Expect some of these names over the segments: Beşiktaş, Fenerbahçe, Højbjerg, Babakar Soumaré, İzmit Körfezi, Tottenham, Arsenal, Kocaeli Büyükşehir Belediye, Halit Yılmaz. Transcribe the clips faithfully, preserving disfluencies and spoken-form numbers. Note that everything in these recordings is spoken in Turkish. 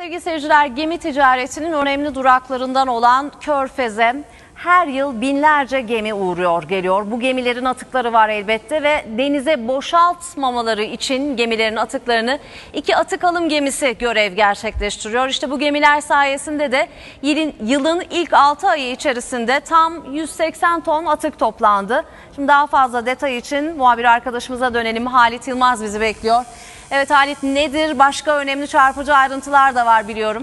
Sevgili seyirciler, gemi ticaretinin önemli duraklarından olan Körfez'e her yıl binlerce gemi uğruyor, geliyor. Bu gemilerin atıkları var elbette ve denize boşaltmamaları için gemilerin atıklarını iki atık alım gemisi görev gerçekleştiriyor. İşte bu gemiler sayesinde de yılın, yılın ilk altı ayı içerisinde tam yüz seksen ton atık toplandı. Şimdi daha fazla detay için muhabir arkadaşımıza dönelim. Halit Yılmaz bizi bekliyor. Evet Halit, nedir? Başka önemli çarpıcı ayrıntılar da var biliyorum.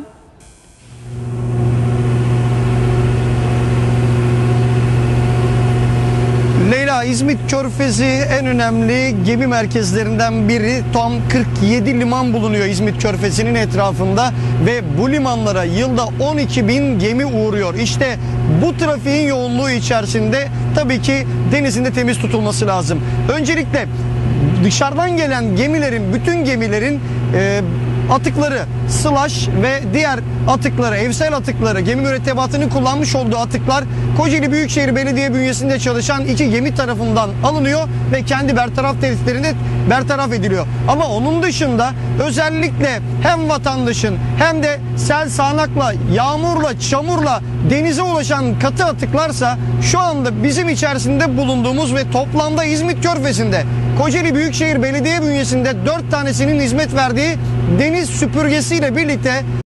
Leyla, İzmit Körfezi en önemli gemi merkezlerinden biri. Tam kırk yedi liman bulunuyor İzmit Körfezi'nin etrafında ve bu limanlara yılda on iki bin gemi uğruyor. İşte bu trafiğin yoğunluğu içerisinde tabii ki denizin de temiz tutulması lazım. Öncelikle dışarıdan gelen gemilerin, bütün gemilerin e, atıkları, slash ve diğer atıkları, evsel atıkları, gemi mürettebatının kullanmış olduğu atıklar Kocaeli Büyükşehir Belediye bünyesinde çalışan iki gemi tarafından alınıyor ve kendi bertaraf tesislerinde bertaraf ediliyor. Ama onun dışında özellikle hem vatandaşın hem de sel, sağanakla, yağmurla, çamurla denize ulaşan katı atıklarsa şu anda bizim içerisinde bulunduğumuz ve toplamda İzmit Körfezi'nde Kocaeli Büyükşehir Belediye bünyesinde dört tanesinin hizmet verdiği deniz süpürgesiyle birlikte